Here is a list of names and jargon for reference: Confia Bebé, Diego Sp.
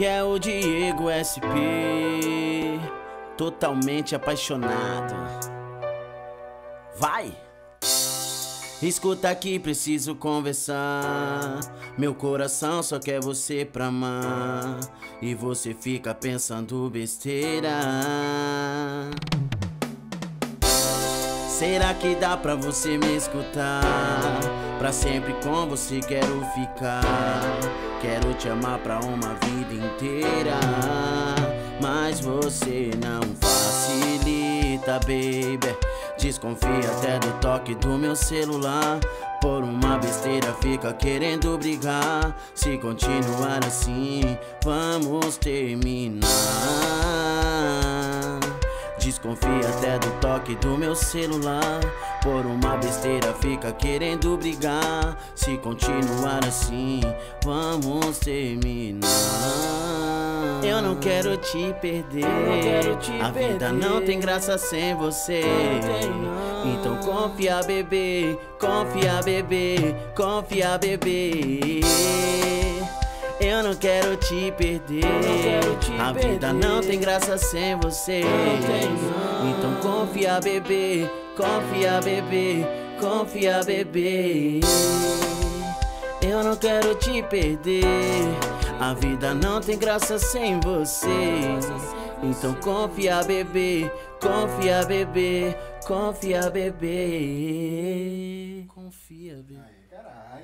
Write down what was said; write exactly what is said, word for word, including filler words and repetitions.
E é o Diego S P, totalmente apaixonado. Vai! Escuta aqui, preciso conversar. Meu coração só quer você pra amar, e você fica pensando besteira. Será que dá pra você me escutar? Pra sempre com você quero ficar, quero te amar pra uma vida inteira. Mas você não facilita, baby. Desconfia até do toque do meu celular. Por uma besteira fica querendo brigar. Se continuar assim, vamos terminar. Desconfia até do toque do meu celular. Por uma besteira fica querendo brigar. Se continuar assim, vamos terminar. Eu não quero te perder, quero te a perder. Vida não tem graça sem você. Não tem, não. Então confia, bebê, confia, bebê, confia, bebê. Eu não quero te perder, quero te a perder. Vida não tem graça sem você. Não tem, não. Então confia, bebê, confia, bebê, confia, bebê. Eu não quero te perder. A vida não tem graça sem você. Então confia, bebê, confia, bebê, confia, bebê. Confia, bebê.